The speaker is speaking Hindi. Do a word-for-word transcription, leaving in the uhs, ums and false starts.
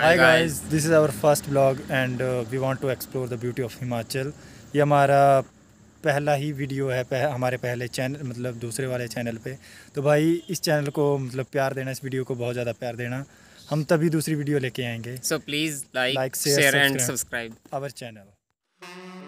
Hi guys, this is our first vlog and uh, we want to explore the beauty of Himachal. ये हमारा पहला ही वीडियो है पह, हमारे पहले चैनल मतलब दूसरे वाले चैनल पे, तो भाई इस चैनल को मतलब प्यार देना, इस वीडियो को बहुत ज़्यादा प्यार देना, हम तभी दूसरी वीडियो लेके आएंगे. So please like, like share, share and subscribe our channel.